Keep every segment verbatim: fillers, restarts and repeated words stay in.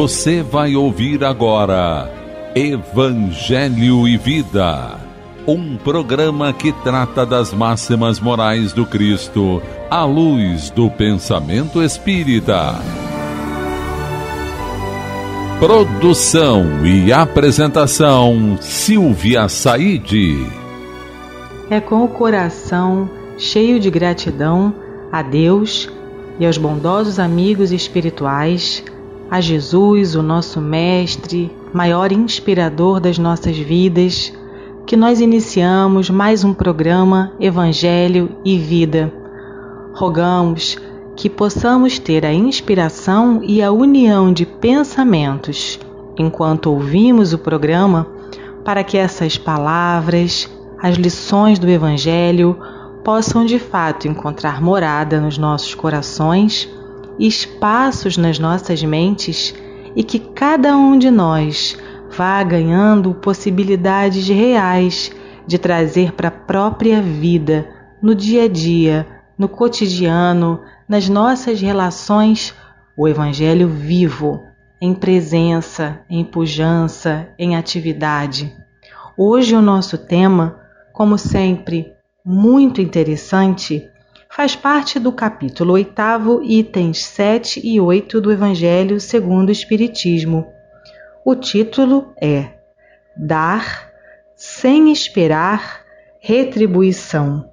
Você vai ouvir agora Evangelho e Vida, um programa que trata das máximas morais do Cristo à luz do pensamento espírita. Produção e apresentação Silvia Saíde. É com o coração cheio de gratidão a Deus e aos bondosos amigos espirituais, a Jesus, o nosso Mestre, maior inspirador das nossas vidas, que nós iniciamos mais um programa Evangelho e Vida. Rogamos que possamos ter a inspiração e a união de pensamentos, enquanto ouvimos o programa, para que essas palavras, as lições do Evangelho, possam de fato encontrar morada nos nossos corações, espaços nas nossas mentes, e que cada um de nós vá ganhando possibilidades reais de trazer para a própria vida, no dia a dia, no cotidiano, nas nossas relações, o Evangelho vivo, em presença, em pujança, em atividade. Hoje o nosso tema, como sempre, muito interessante, faz parte do capítulo oitavo, itens sete e oito do Evangelho Segundo o Espiritismo. O título é Dar sem esperar retribuição.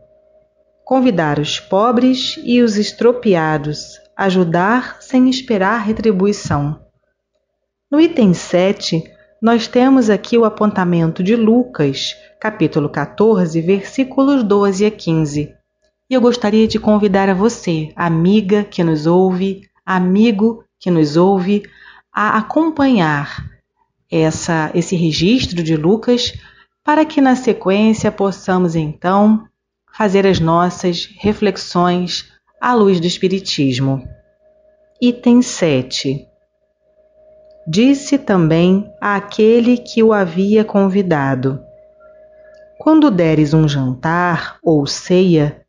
Convidar os pobres e os estropiados. Ajudar sem esperar retribuição. No item sete, nós temos aqui o apontamento de Lucas, capítulo catorze, versículos doze a quinze. E eu gostaria de convidar a você, amiga que nos ouve, amigo que nos ouve, a acompanhar Essa, esse registro de Lucas, para que na sequência possamos então fazer as nossas reflexões à luz do Espiritismo. Item sete. Disse também àquele que o havia convidado: quando deres um jantar ou ceia,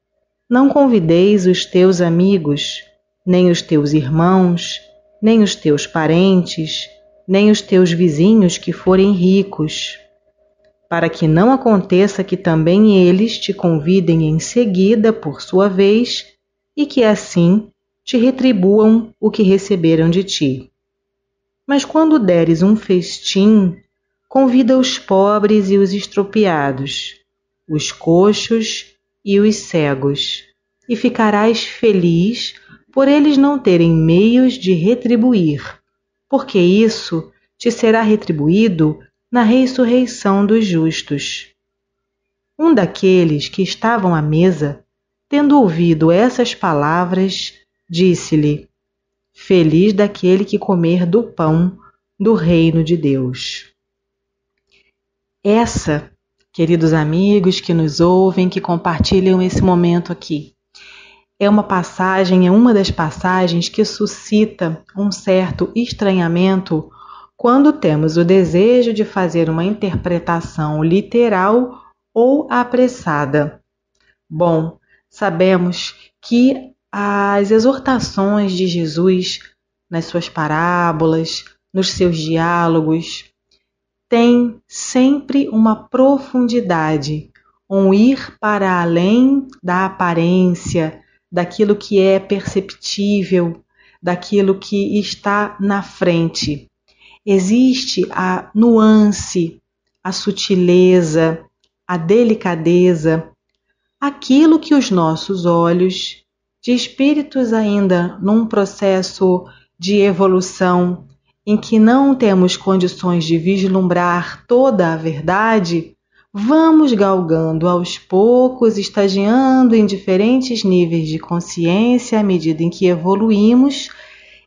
não convideis os teus amigos, nem os teus irmãos, nem os teus parentes, nem os teus vizinhos que forem ricos, para que não aconteça que também eles te convidem em seguida, por sua vez, e que assim te retribuam o que receberam de ti. Mas quando deres um festim, convida os pobres e os estropiados, os coxos e os cegos, e ficarás feliz por eles não terem meios de retribuir, porque isso te será retribuído na ressurreição dos justos. Um daqueles que estavam à mesa, tendo ouvido essas palavras, disse-lhe: feliz daquele que comer do pão do reino de Deus. Essa, queridos amigos que nos ouvem, que compartilham esse momento aqui, É uma passagem, é uma das passagens que suscita um certo estranhamento quando temos o desejo de fazer uma interpretação literal ou apressada. Bom, sabemos que as exortações de Jesus nas suas parábolas, nos seus diálogos, têm sempre uma profundidade, um ir para além da aparência, daquilo que é perceptível, daquilo que está na frente. Existe a nuance, a sutileza, a delicadeza, aquilo que os nossos olhos, de espíritos ainda num processo de evolução, em que não temos condições de vislumbrar toda a verdade, vamos galgando aos poucos, estagiando em diferentes níveis de consciência à medida em que evoluímos,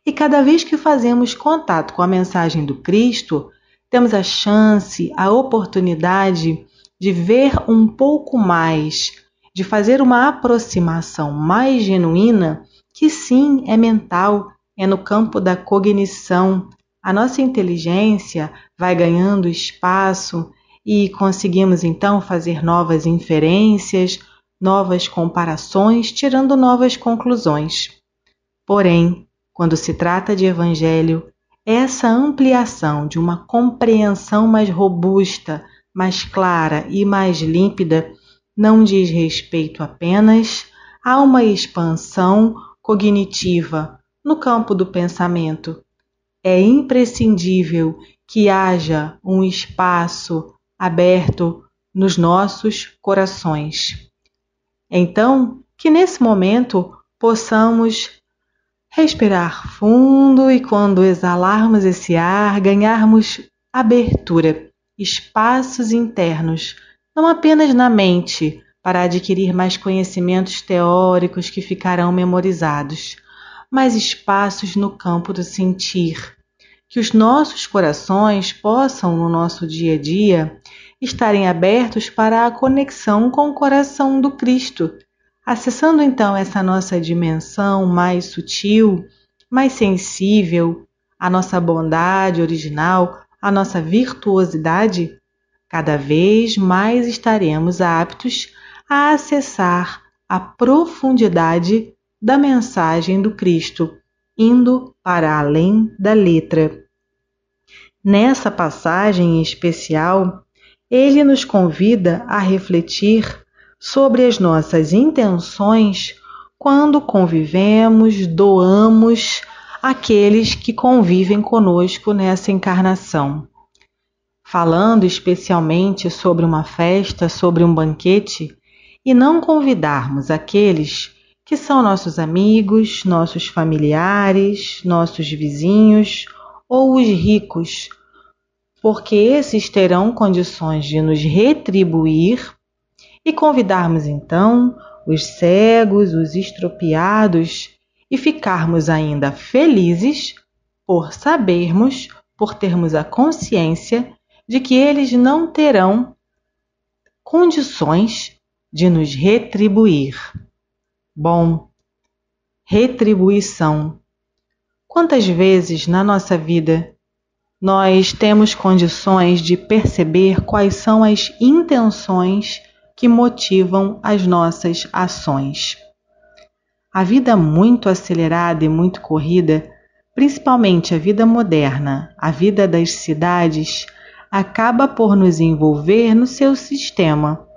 e cada vez que fazemos contato com a mensagem do Cristo, temos a chance, a oportunidade de ver um pouco mais, de fazer uma aproximação mais genuína, que sim, é mental, é no campo da cognição. A nossa inteligência vai ganhando espaço e conseguimos então fazer novas inferências, novas comparações, tirando novas conclusões. Porém, quando se trata de Evangelho, Essa ampliação de uma compreensão mais robusta, mais clara e mais límpida não diz respeito apenas a uma expansão cognitiva no campo do pensamento. É imprescindível que haja um espaço aberto nos nossos corações. Então, que nesse momento possamos respirar fundo e, quando exalarmos esse ar, ganharmos abertura, espaços internos, não apenas na mente, para adquirir mais conhecimentos teóricos que ficarão memorizados, mas espaços no campo do sentir, que os nossos corações possam, no nosso dia a dia, estarem abertos para a conexão com o coração do Cristo, acessando então essa nossa dimensão mais sutil, mais sensível, a nossa bondade original, a nossa virtuosidade, cada vez mais estaremos aptos a acessar a profundidade da mensagem do Cristo, indo para além da letra. Nessa passagem em especial, ele nos convida a refletir sobre as nossas intenções quando convivemos, doamos aqueles que convivem conosco nessa encarnação. Falando especialmente sobre uma festa, sobre um banquete, e não convidarmos aqueles que são nossos amigos, nossos familiares, nossos vizinhos ou os ricos, porque esses terão condições de nos retribuir. E convidarmos então os cegos, os estropiados e ficarmos ainda felizes por sabermos, por termos a consciência de que eles não terão condições de nos retribuir. Bom, retribuição. Quantas vezes na nossa vida nós temos condições de perceber quais são as intenções que motivam as nossas ações. A vida muito acelerada e muito corrida, principalmente a vida moderna, a vida das cidades, acaba por nos envolver no seu sistema.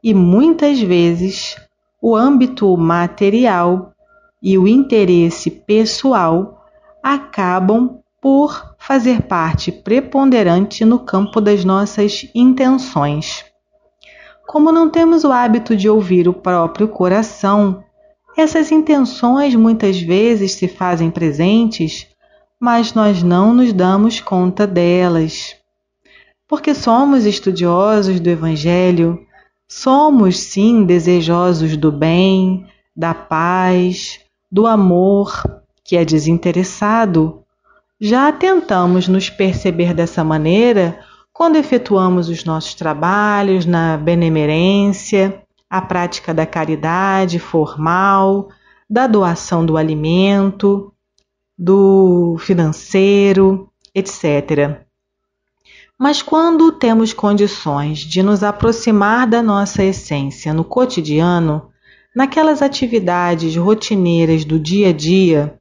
E muitas vezes, o âmbito material e o interesse pessoal acabam por fazer parte preponderante no campo das nossas intenções. Como não temos o hábito de ouvir o próprio coração, essas intenções muitas vezes se fazem presentes, mas nós não nos damos conta delas. Porque somos estudiosos do Evangelho, somos sim desejosos do bem, da paz, do amor, que é desinteressado. Já tentamos nos perceber dessa maneira quando efetuamos os nossos trabalhos na benemerência, a prática da caridade formal, da doação do alimento, do financeiro, etcétera. Mas quando temos condições de nos aproximar da nossa essência no cotidiano, naquelas atividades rotineiras do dia a dia,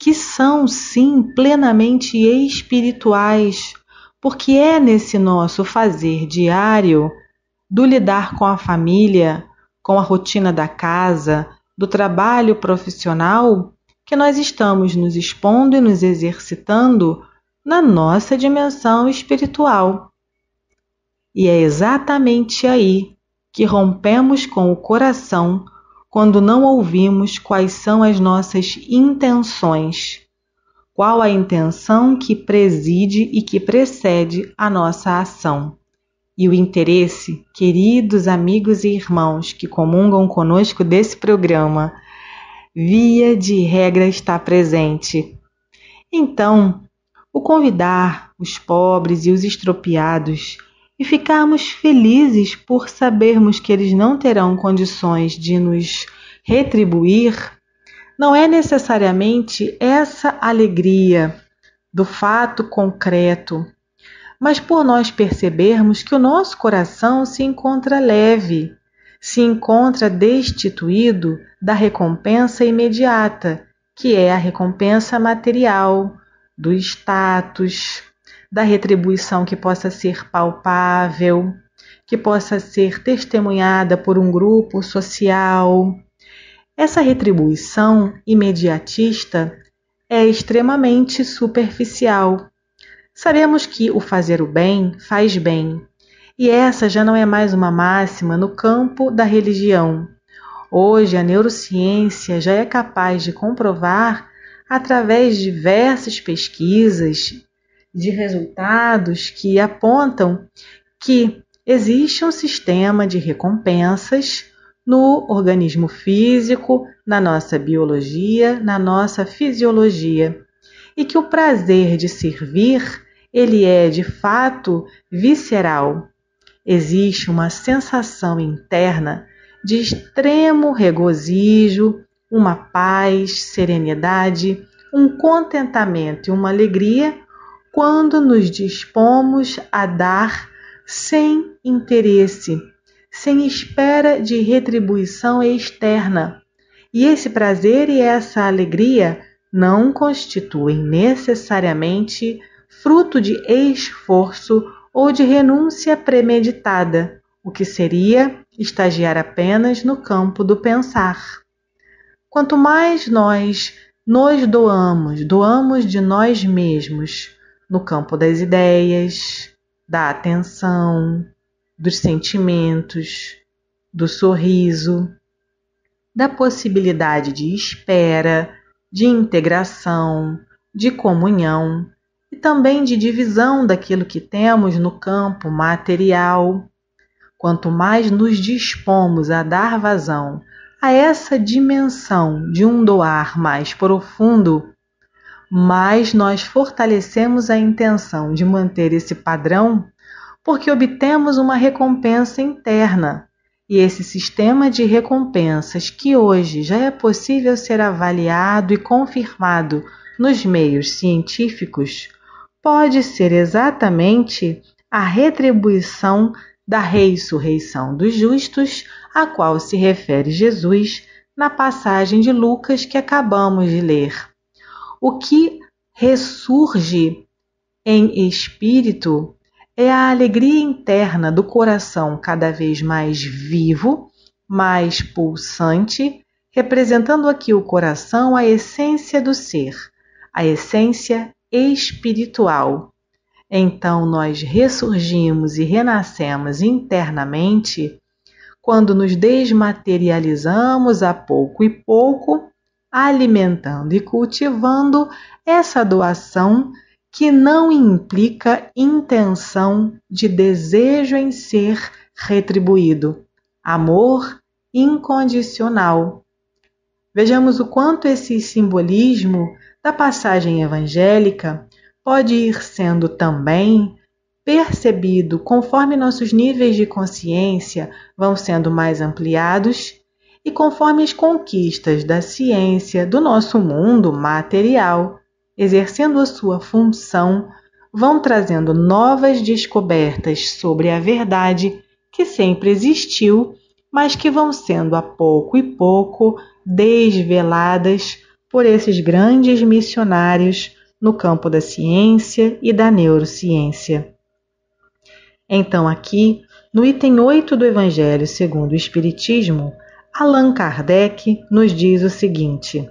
que são sim plenamente espirituais, porque é nesse nosso fazer diário do lidar com a família, com a rotina da casa, do trabalho profissional, que nós estamos nos expondo e nos exercitando na nossa dimensão espiritual. E é exatamente aí que rompemos com o coração quando não ouvimos quais são as nossas intenções. Qual a intenção que preside e que precede a nossa ação? E o interesse, queridos amigos e irmãos que comungam conosco desse programa, via de regra está presente. Então, o convidar os pobres e os estropiados e ficarmos felizes por sabermos que eles não terão condições de nos retribuir, não é necessariamente essa alegria do fato concreto, mas por nós percebermos que o nosso coração se encontra leve, se encontra destituído da recompensa imediata, que é a recompensa material, do status, da retribuição que possa ser palpável, que possa ser testemunhada por um grupo social. Essa retribuição imediatista é extremamente superficial. Sabemos que o fazer o bem faz bem, e essa já não é mais uma máxima no campo da religião. Hoje, a neurociência já é capaz de comprovar, através de diversas pesquisas, de resultados que apontam que existe um sistema de recompensas no organismo físico, na nossa biologia, na nossa fisiologia, e que o prazer de servir, ele é de fato visceral. Existe uma sensação interna de extremo regozijo, uma paz, serenidade, um contentamento e uma alegria quando nos dispomos a dar sem interesse, sem espera de retribuição externa. E esse prazer e essa alegria não constituem necessariamente fruto de esforço ou de renúncia premeditada, o que seria estagiar apenas no campo do pensar. Quanto mais nós nos doamos, doamos de nós mesmos no campo das ideias, da atenção, dos sentimentos, do sorriso, da possibilidade de espera, de integração, de comunhão e também de divisão daquilo que temos no campo material. Quanto mais nos dispomos a dar vazão a essa dimensão de um doar mais profundo, mais nós fortalecemos a intenção de manter esse padrão, porque obtemos uma recompensa interna. E esse sistema de recompensas que hoje já é possível ser avaliado e confirmado nos meios científicos, pode ser exatamente a retribuição da ressurreição dos justos, a qual se refere Jesus na passagem de Lucas que acabamos de ler. O que ressurge em espírito é a alegria interna do coração cada vez mais vivo, mais pulsante, representando aqui o coração, a essência do ser, a essência espiritual. Então, nós ressurgimos e renascemos internamente quando nos desmaterializamos a pouco e pouco, alimentando e cultivando essa doação que não implica intenção de desejo em ser retribuído. Amor incondicional. Vejamos o quanto esse simbolismo da passagem evangélica pode ir sendo também percebido conforme nossos níveis de consciência vão sendo mais ampliados e conforme as conquistas da ciência do nosso mundo material, exercendo a sua função, vão trazendo novas descobertas sobre a verdade que sempre existiu, mas que vão sendo a pouco e pouco desveladas por esses grandes missionários no campo da ciência e da neurociência. Então aqui, no item oito do Evangelho segundo o Espiritismo, Allan Kardec nos diz o seguinte: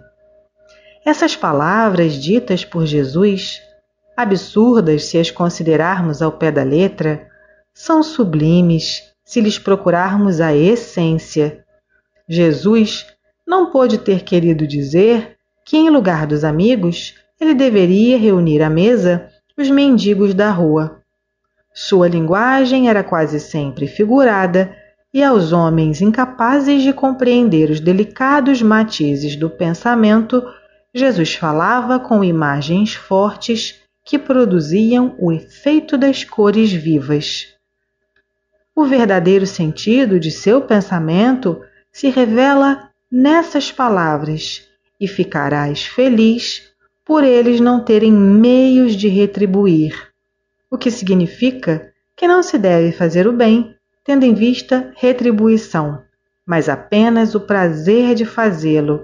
essas palavras ditas por Jesus, absurdas se as considerarmos ao pé da letra, são sublimes se lhes procurarmos a essência. Jesus não pôde ter querido dizer que, em lugar dos amigos, ele deveria reunir à mesa os mendigos da rua. Sua linguagem era quase sempre figurada, e aos homens incapazes de compreender os delicados matizes do pensamento, Jesus falava com imagens fortes que produziam o efeito das cores vivas. O verdadeiro sentido de seu pensamento se revela nessas palavras, e ficarás feliz por eles não terem meios de retribuir, o que significa que não se deve fazer o bem tendo em vista retribuição, mas apenas o prazer de fazê-lo.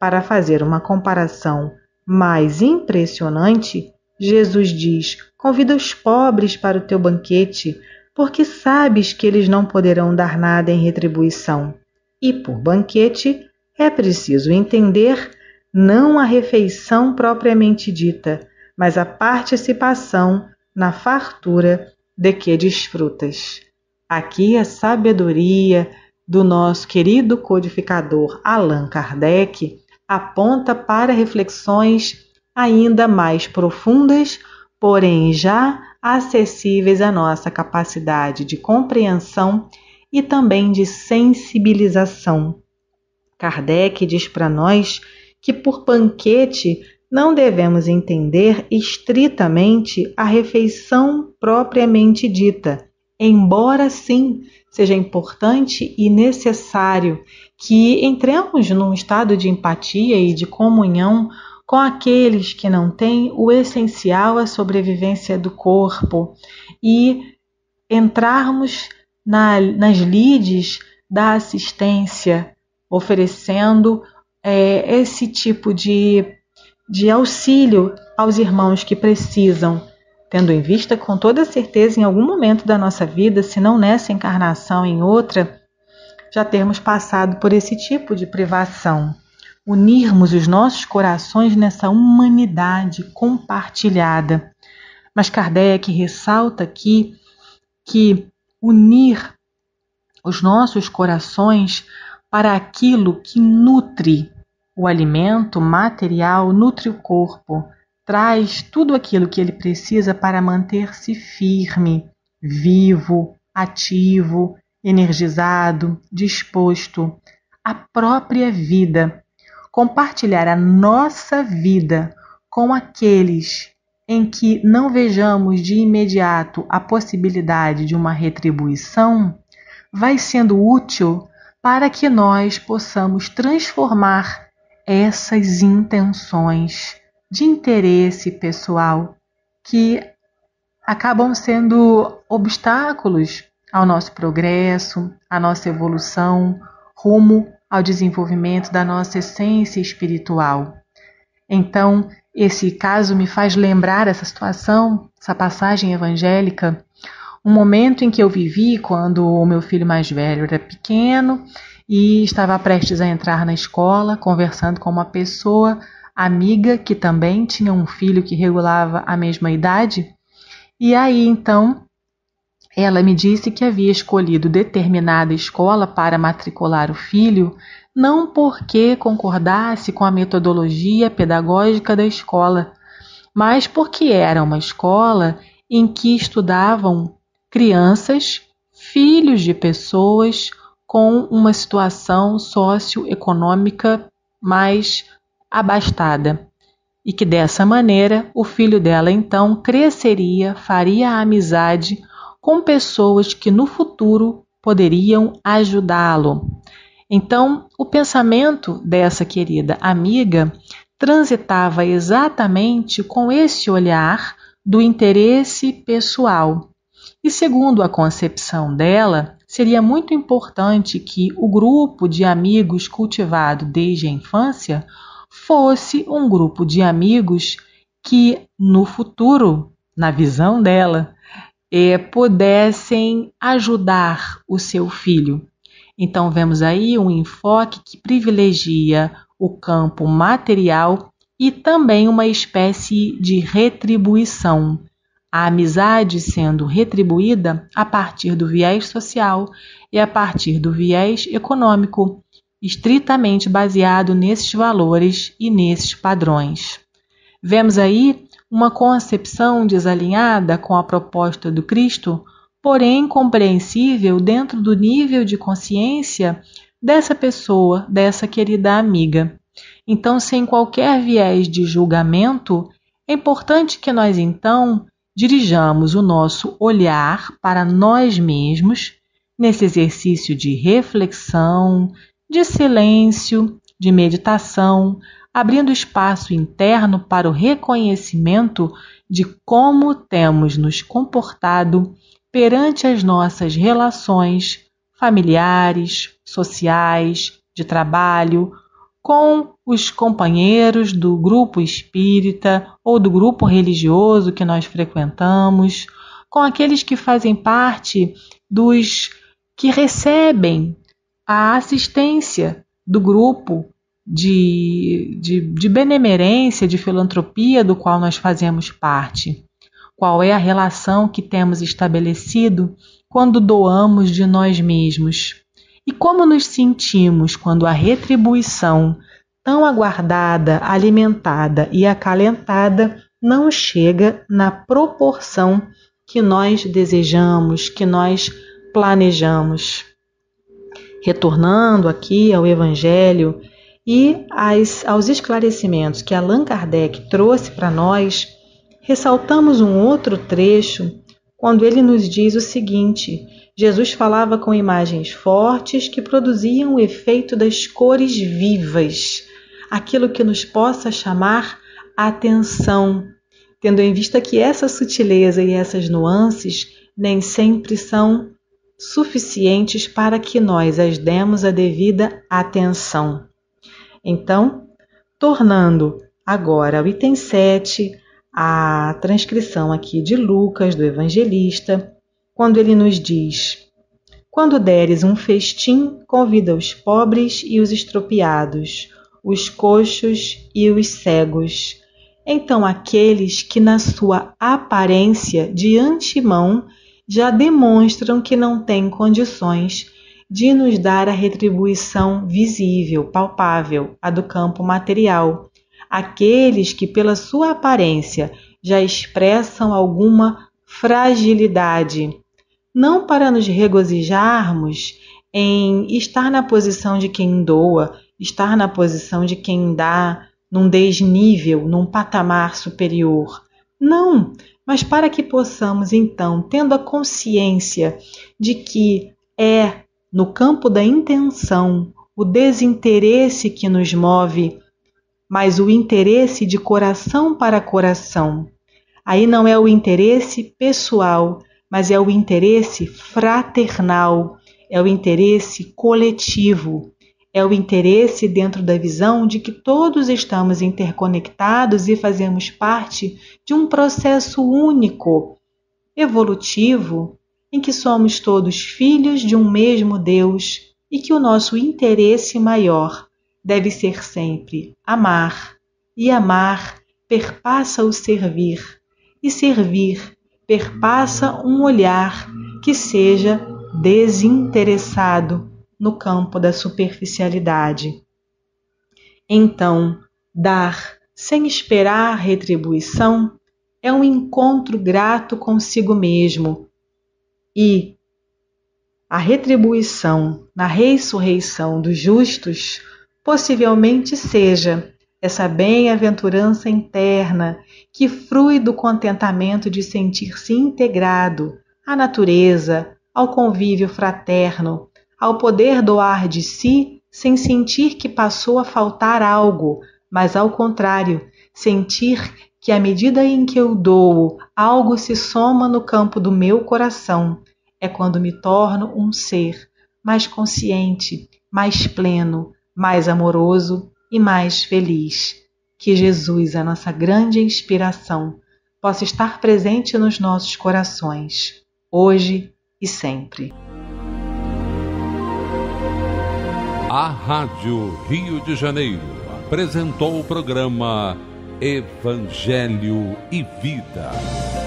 Para fazer uma comparação mais impressionante, Jesus diz: convida os pobres para o teu banquete, porque sabes que eles não poderão dar nada em retribuição. E por banquete é preciso entender não a refeição propriamente dita, mas a participação na fartura de que desfrutas. Aqui a sabedoria do nosso querido codificador Allan Kardec aponta para reflexões ainda mais profundas, porém já acessíveis à nossa capacidade de compreensão e também de sensibilização. Kardec diz para nós que por banquete não devemos entender estritamente a refeição propriamente dita, embora sim seja importante e necessário que entremos num estado de empatia e de comunhão com aqueles que não têm o essencial à sobrevivência do corpo e entrarmos na, nas lides da assistência, oferecendo é, esse tipo de, de auxílio aos irmãos que precisam, tendo em vista com toda certeza em algum momento da nossa vida, se não nessa encarnação, em outra, já termos passado por esse tipo de privação. Unirmos os nossos corações nessa humanidade compartilhada. Mas Kardec ressalta aqui que unir os nossos corações para aquilo que nutre o alimento material, nutre o corpo, traz tudo aquilo que ele precisa para manter-se firme, vivo, ativo, energizado, disposto. A própria vida. Compartilhar a nossa vida com aqueles em que não vejamos de imediato a possibilidade de uma retribuição vai sendo útil para que nós possamos transformar essas intenções de interesse pessoal que acabam sendo obstáculos ao nosso progresso, à nossa evolução, rumo ao desenvolvimento da nossa essência espiritual. Então, esse caso me faz lembrar essa situação, essa passagem evangélica, um momento em que eu vivi quando o meu filho mais velho era pequeno e estava prestes a entrar na escola, conversando com uma pessoa amiga que também tinha um filho que regulava a mesma idade. E aí, então, ela me disse que havia escolhido determinada escola para matricular o filho, não porque concordasse com a metodologia pedagógica da escola, mas porque era uma escola em que estudavam crianças, filhos de pessoas com uma situação socioeconômica mais abastada. E que dessa maneira o filho dela então cresceria, faria a amizade com pessoas que no futuro poderiam ajudá-lo. Então, o pensamento dessa querida amiga transitava exatamente com esse olhar do interesse pessoal. E segundo a concepção dela, seria muito importante que o grupo de amigos cultivado desde a infância fosse um grupo de amigos que no futuro, na visão dela, E pudessem ajudar o seu filho. Então vemos aí um enfoque que privilegia o campo material e também uma espécie de retribuição. A amizade sendo retribuída a partir do viés social e a partir do viés econômico, estritamente baseado nesses valores e nesses padrões. Vemos aí uma concepção desalinhada com a proposta do Cristo, porém compreensível dentro do nível de consciência dessa pessoa, dessa querida amiga. Então, sem qualquer viés de julgamento, é importante que nós, então, dirijamos o nosso olhar para nós mesmos nesse exercício de reflexão, de silêncio, de meditação, abrindo espaço interno para o reconhecimento de como temos nos comportado perante as nossas relações familiares, sociais, de trabalho, com os companheiros do grupo espírita ou do grupo religioso que nós frequentamos, com aqueles que fazem parte dos que recebem a assistência do grupo de, de, de benemerência, de filantropia do qual nós fazemos parte. Qual é a relação que temos estabelecido quando doamos de nós mesmos? E como nos sentimos quando a retribuição tão aguardada, alimentada e acalentada não chega na proporção que nós desejamos, que nós planejamos? Retornando aqui ao Evangelho e as, aos esclarecimentos que Allan Kardec trouxe para nós, ressaltamos um outro trecho quando ele nos diz o seguinte: Jesus falava com imagens fortes que produziam o efeito das cores vivas, aquilo que nos possa chamar a atenção, tendo em vista que essa sutileza e essas nuances nem sempre são suficientes para que nós as demos a devida atenção. Então, tornando agora ao item sete, a transcrição aqui de Lucas, do evangelista, quando ele nos diz: quando deres um festim, convida os pobres e os estropiados, os coxos e os cegos. Então aqueles que na sua aparência de antemão já demonstram que não têm condições de nos dar a retribuição visível, palpável, a do campo material. Aqueles que pela sua aparência já expressam alguma fragilidade, não para nos regozijarmos em estar na posição de quem doa, estar na posição de quem dá, num desnível, num patamar superior. Não, mas para que possamos então, tendo a consciência de que é no campo da intenção o desinteresse que nos move, mas o interesse de coração para coração. Aí não é o interesse pessoal, mas é o interesse fraternal, é o interesse coletivo, é o interesse dentro da visão de que todos estamos interconectados e fazemos parte de um processo único, evolutivo, em que somos todos filhos de um mesmo Deus e que o nosso interesse maior deve ser sempre amar, e amar perpassa o servir, e servir perpassa um olhar que seja desinteressado no campo da superficialidade. Então, dar sem esperar retribuição é um encontro grato consigo mesmo, e a retribuição na ressurreição dos justos possivelmente seja essa bem-aventurança interna que frui do contentamento de sentir-se integrado à natureza, ao convívio fraterno, ao poder doar de si sem sentir que passou a faltar algo, mas ao contrário, sentir que à medida em que eu dou, algo se soma no campo do meu coração. É quando me torno um ser mais consciente, mais pleno, mais amoroso e mais feliz. Que Jesus, a nossa grande inspiração, possa estar presente nos nossos corações, hoje e sempre. A Rádio Rio de Janeiro apresentou o programa Evangelho e Vida.